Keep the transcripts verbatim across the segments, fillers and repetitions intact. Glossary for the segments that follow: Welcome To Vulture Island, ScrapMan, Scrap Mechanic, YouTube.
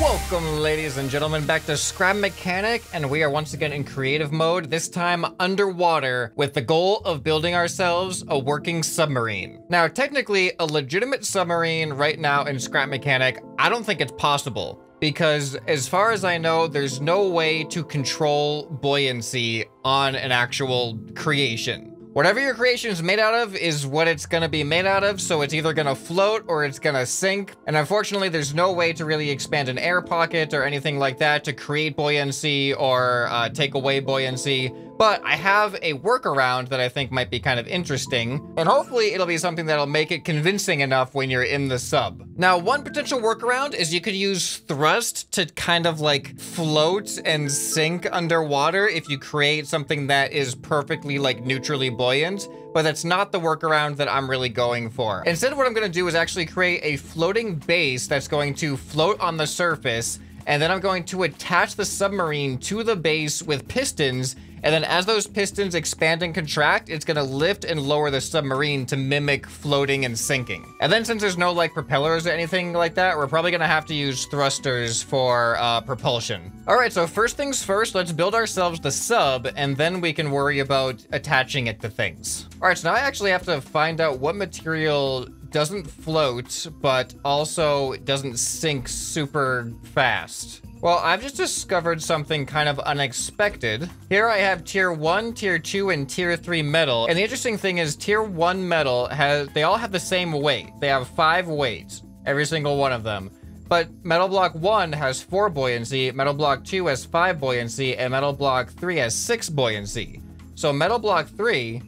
Welcome, ladies and gentlemen, back to Scrap Mechanic, and we are once again in creative mode, this time underwater, with the goal of building ourselves a working submarine. Now, technically, a legitimate submarine right now in Scrap Mechanic, I don't think it's possible, because as far as I know, there's no way to control buoyancy on an actual creation. Whatever your creation is made out of is what it's gonna be made out of, so it's either gonna float or it's gonna sink. And unfortunately, there's no way to really expand an air pocket or anything like that to create buoyancy or uh, take away buoyancy. But I have a workaround that I think might be kind of interesting, and hopefully it'll be something that'll make it convincing enough when you're in the sub. Now, one potential workaround is you could use thrust to kind of like float and sink underwater if you create something that is perfectly like neutrally buoyant, but that's not the workaround that I'm really going for. Instead, what I'm gonna do is actually create a floating base that's going to float on the surface, and then I'm going to attach the submarine to the base with pistons, and then as those pistons expand and contract, it's gonna lift and lower the submarine to mimic floating and sinking. And then since there's no like propellers or anything like that, we're probably gonna have to use thrusters for uh, propulsion. All right, so first things first, let's build ourselves the sub, and then we can worry about attaching it to things. All right, so now I actually have to find out what material doesn't float, but also doesn't sink super fast. Well, I've just discovered something kind of unexpected. Here I have tier one, tier two, and tier three metal. And the interesting thing is tier one metal has, they all have the same weight. They have five weights, every single one of them. But metal block one has four buoyancy, metal block two has five buoyancy, and metal block three has six buoyancy. So metal block three,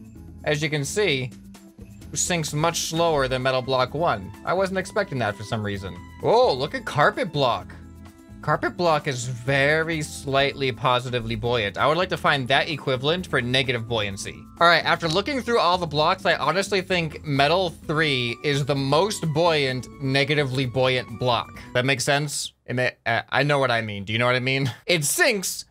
as you can see, sinks much slower than metal block one. I wasn't expecting that for some reason. Oh, look at carpet block. Carpet block is very slightly positively buoyant. I would like to find that equivalent for negative buoyancy. All right, after looking through all the blocks, I honestly think metal three is the most buoyant, negatively buoyant block. That makes sense? It may, uh, I know what I mean. Do you know what I mean? It sinks,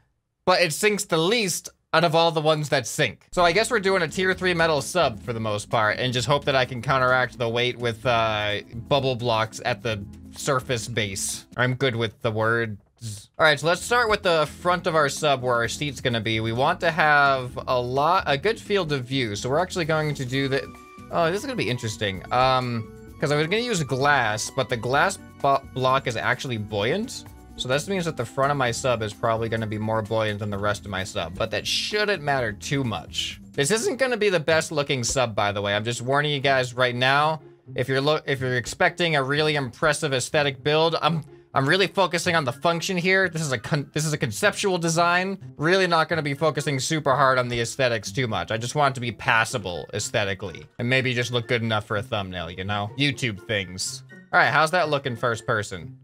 but it sinks the least out of all the ones that sink. So I guess we're doing a tier three metal sub for the most part, and just hope that I can counteract the weight with uh, bubble blocks at the surface base. I'm good with the words. All right, so let's start with the front of our sub where our seat's gonna be. We want to have a lot, a good field of view. So we're actually going to do the, oh, this is gonna be interesting. Um, Cause I was gonna use glass, but the glass block is actually buoyant. So this means that the front of my sub is probably gonna be more buoyant than the rest of my sub, but that shouldn't matter too much. This isn't gonna be the best looking sub, by the way. I'm just warning you guys right now. If you're lo- if you're expecting a really impressive aesthetic build, I'm I'm really focusing on the function here. This is a con this is a conceptual design. Really not going to be focusing super hard on the aesthetics too much. I just want it to be passable aesthetically, and maybe just look good enough for a thumbnail, you know? YouTube things. All right, how's that looking first person?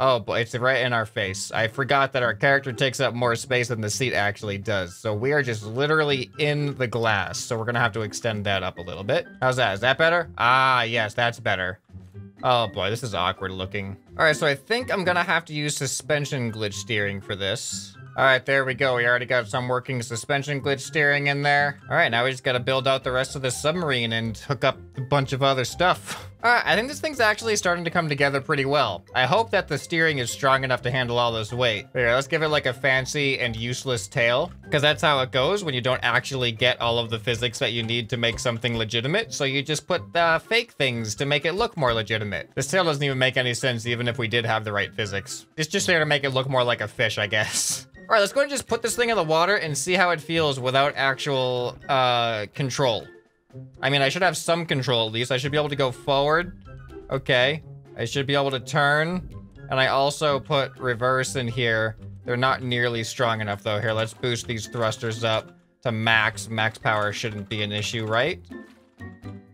Oh boy, it's right in our face. I forgot that our character takes up more space than the seat actually does. So we are just literally in the glass. So we're gonna have to extend that up a little bit. How's that? Is that better? Ah, yes, that's better. Oh boy, this is awkward looking. All right, so I think I'm gonna have to use suspension glitch steering for this. All right, there we go. We already got some working suspension glitch steering in there. All right, now we just gotta build out the rest of the submarine and hook up a bunch of other stuff. All right, I think this thing's actually starting to come together pretty well. I hope that the steering is strong enough to handle all this weight. Here, let's give it like a fancy and useless tail, because that's how it goes when you don't actually get all of the physics that you need to make something legitimate. So you just put uh, fake things to make it look more legitimate. This tail doesn't even make any sense, even if we did have the right physics. It's just there to make it look more like a fish, I guess. All right, let's go ahead and just put this thing in the water and see how it feels without actual uh, control. I mean, I should have some control at least. I should be able to go forward. Okay, I should be able to turn. And I also put reverse in here. They're not nearly strong enough though. Here, let's boost these thrusters up to max. Max power shouldn't be an issue, right?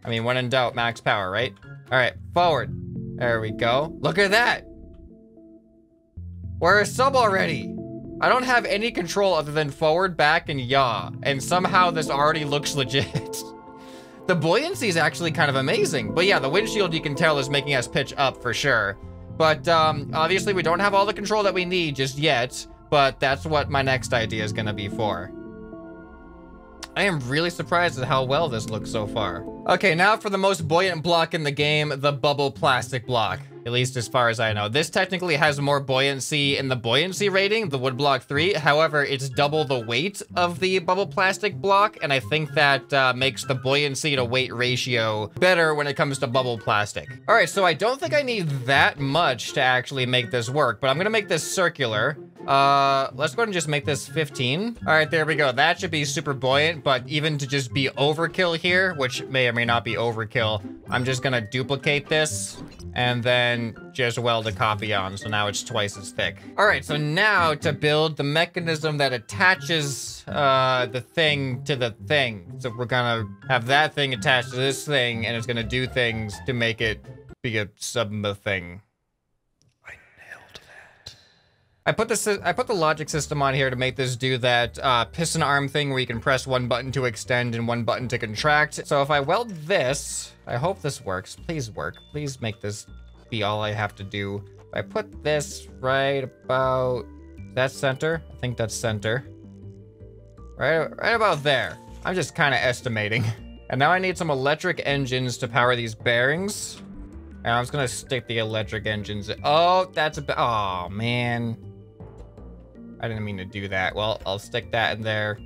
I mean, when in doubt, max power, right? All right, forward. There we go. Look at that. We're a sub already. I don't have any control other than forward, back, and yaw. And somehow this already looks legit. The buoyancy is actually kind of amazing. But yeah, the windshield you can tell is making us pitch up for sure. But um, obviously we don't have all the control that we need just yet, but that's what my next idea is gonna be for. I am really surprised at how well this looks so far. Okay, now for the most buoyant block in the game, the bubble plastic block. At least as far as I know. This technically has more buoyancy in the buoyancy rating, the wood block three. However, it's double the weight of the bubble plastic block, and I think that uh, makes the buoyancy to weight ratio better when it comes to bubble plastic. All right, so I don't think I need that much to actually make this work, but I'm gonna make this circular. Uh, let's go ahead and just make this fifteen. All right, there we go. That should be super buoyant, but even to just be overkill here, which may or may not be overkill, I'm just gonna duplicate this and then just weld a copy on, so now it's twice as thick. All right, so now to build the mechanism that attaches uh, the thing to the thing. So we're gonna have that thing attached to this thing, and it's gonna do things to make it be a sub thing. I nailed that. I put, this, I put the logic system on here to make this do that uh, piston arm thing where you can press one button to extend and one button to contract. So if I weld this, I hope this works. Please work. Please make this be all I have to do. I put this right about... that's center? I think that's center. Right, right about there. I'm just kind of estimating. And now I need some electric engines to power these bearings. And I'm just going to stick the electric engines... oh, that's a... oh, man. I didn't mean to do that. Well, I'll stick that in there.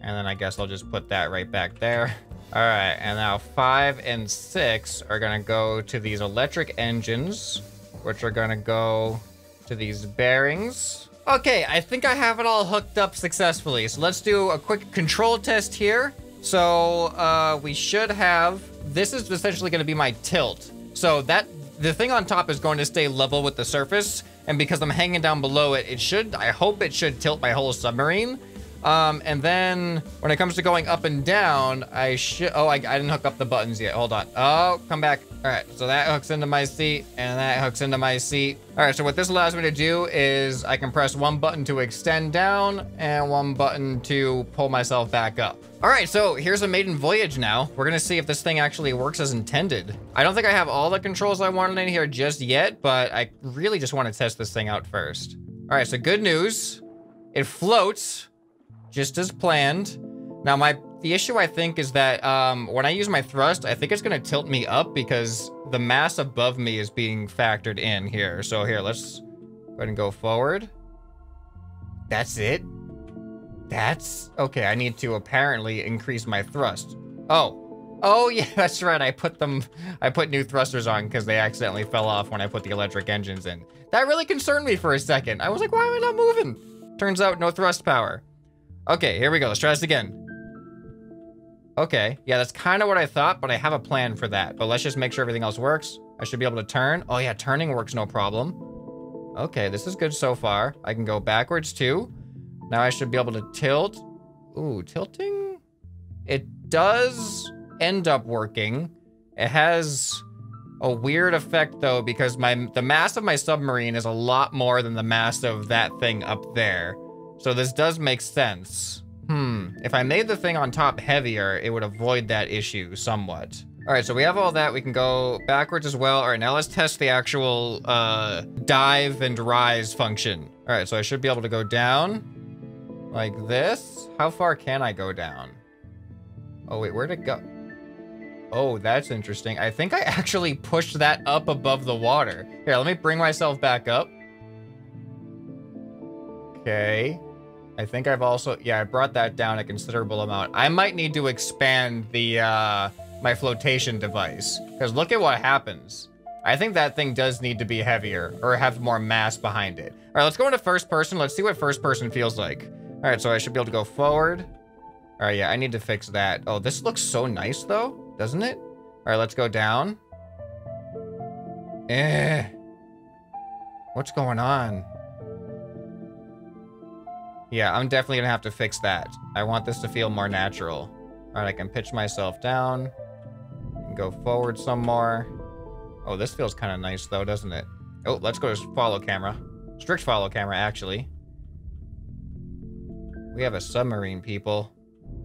And then I guess I'll just put that right back there. All right, and now five and six are gonna go to these electric engines, which are gonna go to these bearings. Okay, I think I have it all hooked up successfully. So let's do a quick control test here. So uh, we should have, this is essentially gonna be my tilt. So that the thing on top is going to stay level with the surface. And because I'm hanging down below it, it should, I hope it should tilt my whole submarine. Um, and then when it comes to going up and down, I should, oh, I, I didn't hook up the buttons yet. Hold on. Oh, come back. All right. So that hooks into my seat and that hooks into my seat. All right. So what this allows me to do is I can press one button to extend down and one button to pull myself back up. All right. So here's a maiden voyage now. We're going to see if this thing actually works as intended. I don't think I have all the controls I wanted in here just yet, but I really just want to test this thing out first. All right. So good news. It floats. Just as planned. Now, my the issue, I think, is that um, when I use my thrust, I think it's going to tilt me up because the mass above me is being factored in here. So here, let's go ahead and go forward. That's it. That's... okay, I need to apparently increase my thrust. Oh. Oh, yeah, that's right. I put them... I put new thrusters on because they accidentally fell off when I put the electric engines in. That really concerned me for a second. I was like, why am I not moving? Turns out, no thrust power. Okay, here we go. Let's try this again. Okay. Yeah, that's kind of what I thought, but I have a plan for that. But let's just make sure everything else works. I should be able to turn. Oh, yeah, turning works no problem. Okay, this is good so far. I can go backwards, too. Now I should be able to tilt. Ooh, tilting? It does end up working. It has a weird effect, though, because my the mass of my submarine is a lot more than the mass of that thing up there. So this does make sense. Hmm, if I made the thing on top heavier, it would avoid that issue somewhat. All right, so we have all that. We can go backwards as well. All right, now let's test the actual uh, dive and rise function. All right, so I should be able to go down like this. How far can I go down? Oh wait, where'd it go? Oh, that's interesting. I think I actually pushed that up above the water. Here, let me bring myself back up. Okay. I think I've also, yeah, I brought that down a considerable amount. I might need to expand the, uh, my flotation device. Because look at what happens. I think that thing does need to be heavier or have more mass behind it. All right, let's go into first person. Let's see what first person feels like. All right, so I should be able to go forward. All right, yeah, I need to fix that. Oh, this looks so nice though, doesn't it? All right, let's go down. Eh. What's going on? Yeah, I'm definitely gonna have to fix that. I want this to feel more natural. All right, I can pitch myself down and go forward some more. Oh, this feels kind of nice though, doesn't it? Oh, let's go to follow camera. Strict follow camera, actually. We have a submarine, people.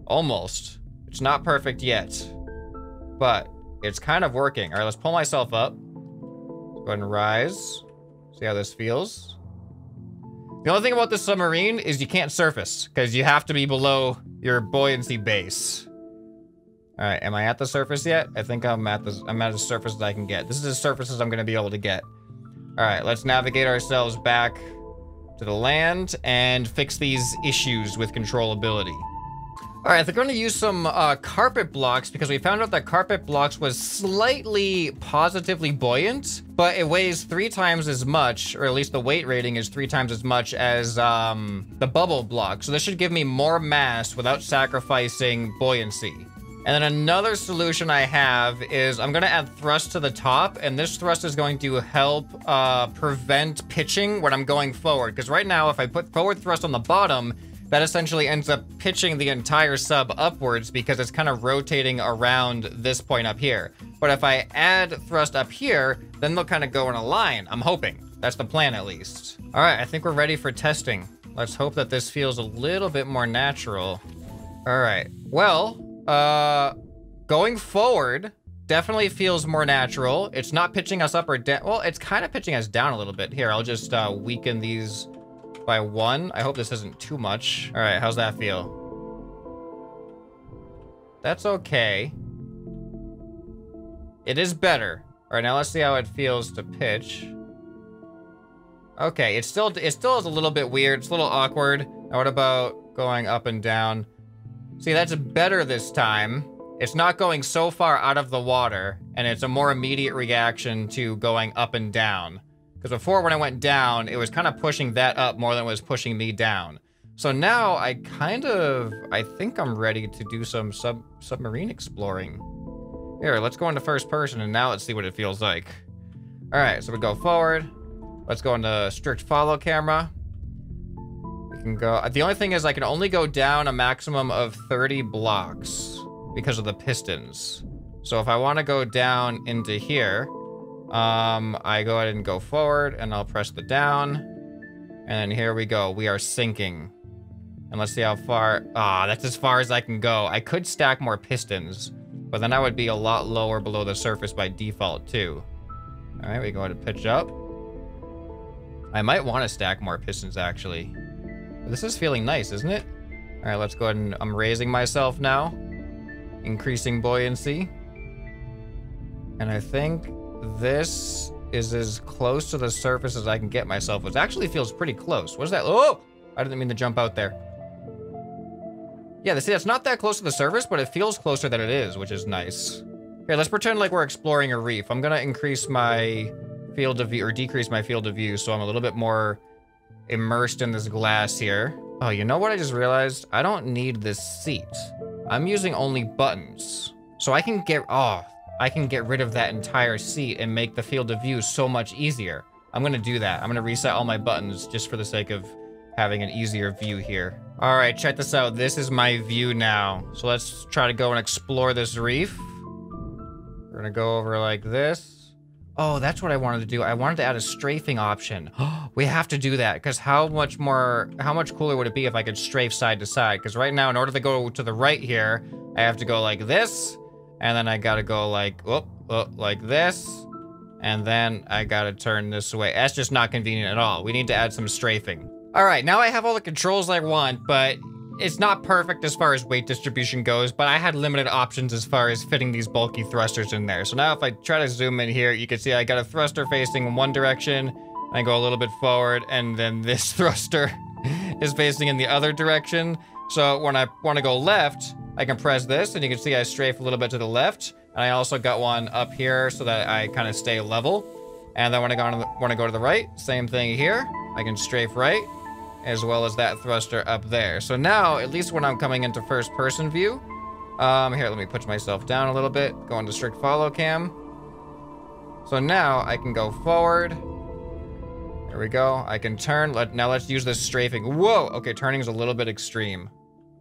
Almost. It's not perfect yet, but it's kind of working. All right, let's pull myself up. Go ahead and rise. See how this feels. The only thing about this submarine is you can't surface because you have to be below your buoyancy base. All right, am I at the surface yet? I think I'm at the I'm at the surface that I can get. This is as surface as I'm gonna be able to get. All right, let's navigate ourselves back to the land and fix these issues with controllability. All right, I think we're gonna use some uh, carpet blocks because we found out that carpet blocks was slightly positively buoyant, but it weighs three times as much, or at least the weight rating is three times as much as um, the bubble block. So this should give me more mass without sacrificing buoyancy. And then another solution I have is I'm gonna add thrust to the top, and this thrust is going to help uh, prevent pitching when I'm going forward. Because right now, if I put forward thrust on the bottom, that essentially ends up pitching the entire sub upwards because it's kind of rotating around this point up here. But if I add thrust up here, then they'll kind of go in a line. I'm hoping. That's the plan, at least. All right, I think we're ready for testing. Let's hope that this feels a little bit more natural. All right, well, uh, going forward definitely feels more natural. It's not pitching us up or down. Well, it's kind of pitching us down a little bit. Here, I'll just uh, weaken these by one. I hope this isn't too much. All right, how's that feel? That's okay. It is better. All right, now let's see how it feels to pitch. Okay, it's still, it still is a little bit weird. It's a little awkward. Now what about going up and down? See, that's better this time. It's not going so far out of the water, and it's a more immediate reaction to going up and down. Because before, when I went down, it was kind of pushing that up more than it was pushing me down. So now I kind of, I think I'm ready to do some sub submarine exploring. Here, let's go into first person, and now let's see what it feels like. All right, so we go forward. Let's go into strict follow camera. We can go, the only thing is I can only go down a maximum of thirty blocks because of the pistons. So if I want to go down into here, Um, I go ahead and go forward, and I'll press the down, and here we go. We are sinking, and let's see how far. Ah, oh, that's as far as I can go. I could stack more pistons, but then I would be a lot lower below the surface by default too. All right, we go ahead and pitch up. I might want to stack more pistons actually. This is feeling nice, isn't it? All right, let's go ahead and I'm raising myself now, increasing buoyancy, and I think this is as close to the surface as I can get myself, which actually feels pretty close. What is that? Oh, I didn't mean to jump out there. Yeah, see, that's not that close to the surface, but it feels closer than it is, which is nice. Here, let's pretend like we're exploring a reef. I'm gonna increase my field of view, or decrease my field of view, so I'm a little bit more immersed in this glass here. Oh, you know what I just realized? I don't need this seat. I'm using only buttons. So I can get, oh, I can get rid of that entire seat and make the field of view so much easier. I'm gonna do that. I'm gonna reset all my buttons just for the sake of having an easier view here. All right, check this out. This is my view now. So let's try to go and explore this reef. We're gonna go over like this. Oh, that's what I wanted to do. I wanted to add a strafing option. We have to do that, because how much more, how much cooler would it be if I could strafe side to side? Because right now, in order to go to the right here, I have to go like this. And then I gotta go like, oh, oh, like this. And then I gotta turn this way. That's just not convenient at all. We need to add some strafing. All right, now I have all the controls I want, but it's not perfect as far as weight distribution goes, but I had limited options as far as fitting these bulky thrusters in there. So now if I try to zoom in here, you can see I got a thruster facing in one direction, and I go a little bit forward, and then this thruster is facing in the other direction. So when I wanna go left, I can press this, and you can see I strafe a little bit to the left, and I also got one up here so that I kind of stay level. And then when I go on, when I go to the right, same thing here. I can strafe right, as well as that thruster up there. So now, at least when I'm coming into first-person view, um, here, let me push myself down a little bit, go into strict follow cam. So now I can go forward. There we go. I can turn. Let, now let's use this strafing. Whoa! Okay, turning is a little bit extreme.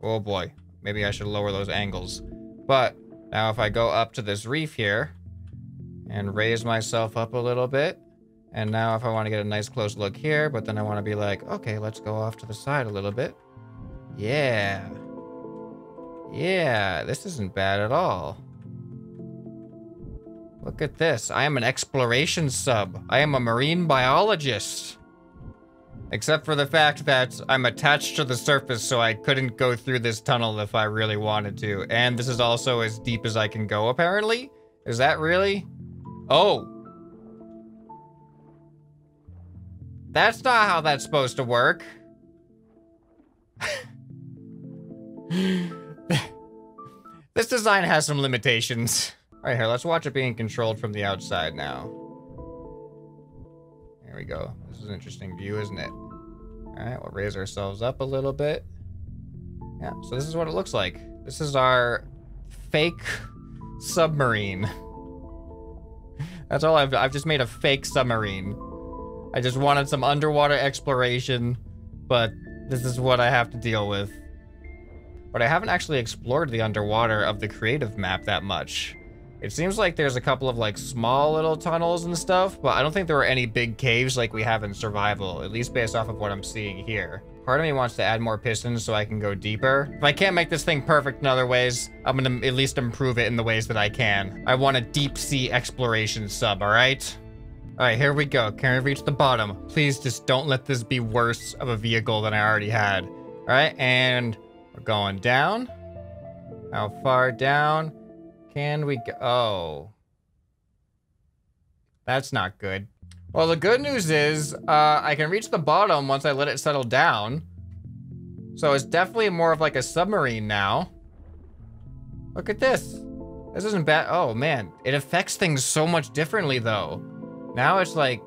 Oh boy. Maybe I should lower those angles. But now if I go up to this reef here and raise myself up a little bit, and now if I want to get a nice close look here, but then I want to be like, okay, let's go off to the side a little bit. Yeah. Yeah, this isn't bad at all. Look at this. I am an exploration sub. I am a marine biologist. Except for the fact that I'm attached to the surface, so I couldn't go through this tunnel if I really wanted to. And this is also as deep as I can go, apparently? Is that really? Oh. That's not how that's supposed to work. This design has some limitations. All right, here, let's watch it being controlled from the outside now. There we go. This is an interesting view, isn't it? All right, we'll raise ourselves up a little bit. Yeah, so this is what it looks like. This is our fake submarine. That's all I've done. I've just made a fake submarine. I just wanted some underwater exploration, but this is what I have to deal with. But I haven't actually explored the underwater of the creative map that much. It seems like there's a couple of like small little tunnels and stuff, but I don't think there are any big caves like we have in survival, at least based off of what I'm seeing here. Part of me wants to add more pistons so I can go deeper. If I can't make this thing perfect in other ways, I'm gonna at least improve it in the ways that I can. I want a deep sea exploration sub, all right? All right, here we go. Can we reach the bottom? Please just don't let this be worse of a vehicle than I already had. All right, and we're going down. How far down can we go? Oh. That's not good. Well, the good news is uh, I can reach the bottom once I let it settle down. So it's definitely more of like a submarine now. Look at this. This isn't bad. Oh, man. It affects things so much differently, though. Now it's like,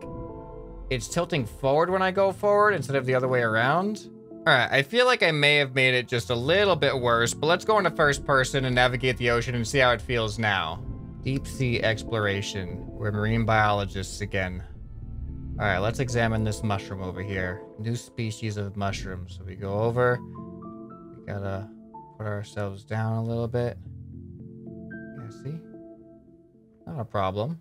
it's tilting forward when I go forward instead of the other way around. All right, I feel like I may have made it just a little bit worse, but let's go into first person and navigate the ocean and see how it feels now. Deep sea exploration. We're marine biologists again. All right, let's examine this mushroom over here. New species of mushroom. So we go over, we gotta put ourselves down a little bit. Yeah, see? Not a problem,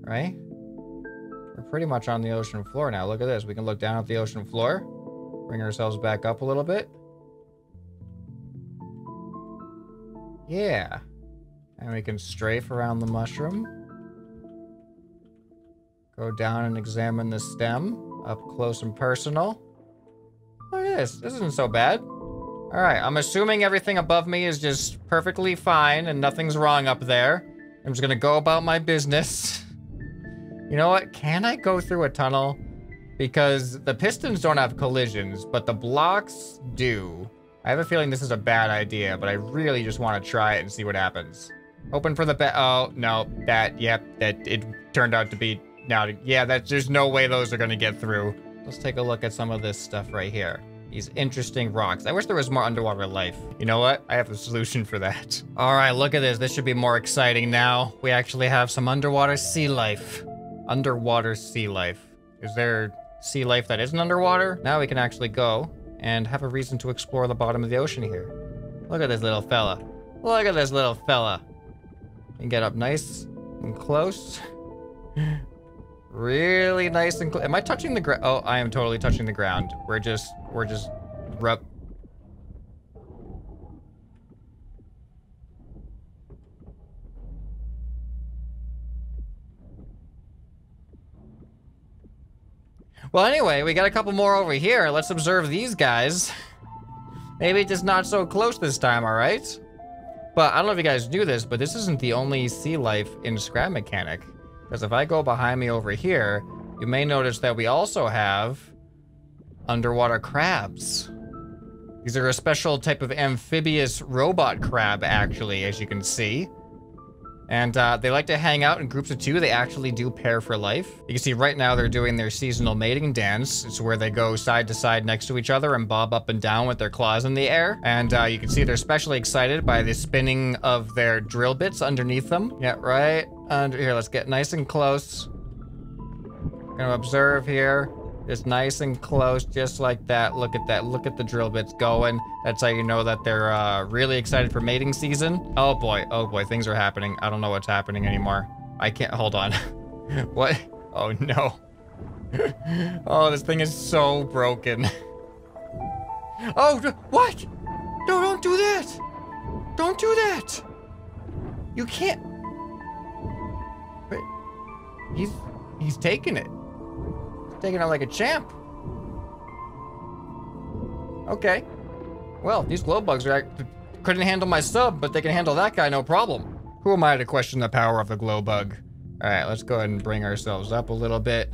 right? We're pretty much on the ocean floor now. Look at this. We can look down at the ocean floor. Bring ourselves back up a little bit. Yeah. And we can strafe around the mushroom. Go down and examine the stem. Up close and personal. Look at this. This isn't so bad. All right. I'm assuming everything above me is just perfectly fine and nothing's wrong up there. I'm just going to go about my business. You know what? Can I go through a tunnel? Because the pistons don't have collisions, but the blocks do. I have a feeling this is a bad idea, but I really just want to try it and see what happens. Open for the ba- oh, no, that, yep, that, it turned out to be, now, yeah, that's, there's no way those are going to get through. Let's take a look at some of this stuff right here. These interesting rocks. I wish there was more underwater life. You know what? I have a solution for that. All right, look at this. This should be more exciting now. We actually have some underwater sea life. Underwater sea life. Is there sea life that isn't underwater? Now we can actually go and have a reason to explore the bottom of the ocean here. Look at this little fella. Look at this little fella. You can get up nice and close. Really nice and close. Am I touching the ground? Oh, I am totally touching the ground. We're just, we're just rub. Well, anyway, we got a couple more over here. Let's observe these guys. Maybe just not so close this time, all right? But I don't know if you guys knew this, but this isn't the only sea life in Scrap Mechanic. Because if I go behind me over here, you may notice that we also have underwater crabs. These are a special type of amphibious robot crab, actually, as you can see. And uh, they like to hang out in groups of two. They actually do pair for life. You can see right now they're doing their seasonal mating dance. It's where they go side to side next to each other and bob up and down with their claws in the air. And uh, you can see they're especially excited by the spinning of their drill bits underneath them. Yeah, right under here. Let's get nice and close. We're gonna observe here. Just nice and close, just like that. Look at that. Look at the drill bits going. That's how you know that they're uh, really excited for mating season. Oh boy. Oh boy. Things are happening. I don't know what's happening anymore. I can't. Hold on. What? Oh no. Oh, this thing is so broken. Oh, what? No, don't do that. Don't do that. You can't. Wait. He's, he's taking it. Taking out like a champ. Okay. Well, these glow bugs are, I couldn't handle my sub, but they can handle that guy no problem. Who am I to question the power of the glow bug? All right, let's go ahead and bring ourselves up a little bit.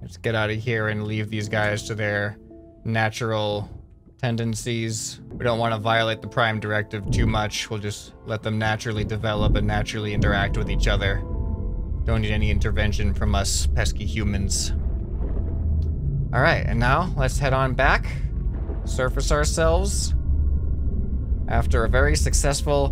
Let's get out of here and leave these guys to their natural tendencies. We don't want to violate the Prime Directive too much. We'll just let them naturally develop and naturally interact with each other. Don't need any intervention from us pesky humans. All right, and now let's head on back, surface ourselves after a very successful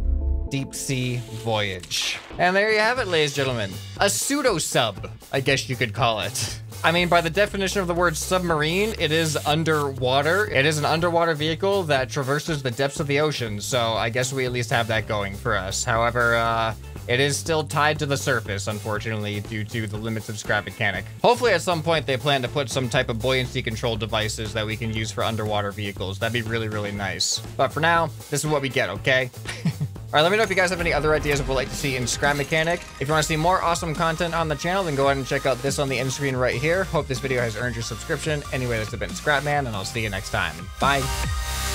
deep sea voyage. And there you have it, ladies and gentlemen. A pseudo sub, I guess you could call it. I mean, by the definition of the word submarine, it is underwater. It is an underwater vehicle that traverses the depths of the ocean. So I guess we at least have that going for us. However, uh, it is still tied to the surface, unfortunately, due to the limits of Scrap Mechanic. Hopefully at some point they plan to put some type of buoyancy control devices that we can use for underwater vehicles. That'd be really, really nice. But for now, this is what we get, okay? All right, let me know if you guys have any other ideas of what you'd like to see in Scrap Mechanic. If you want to see more awesome content on the channel, then go ahead and check out this on the end screen right here. Hope this video has earned your subscription. Anyway, this has been ScrapMan, and I'll see you next time. Bye.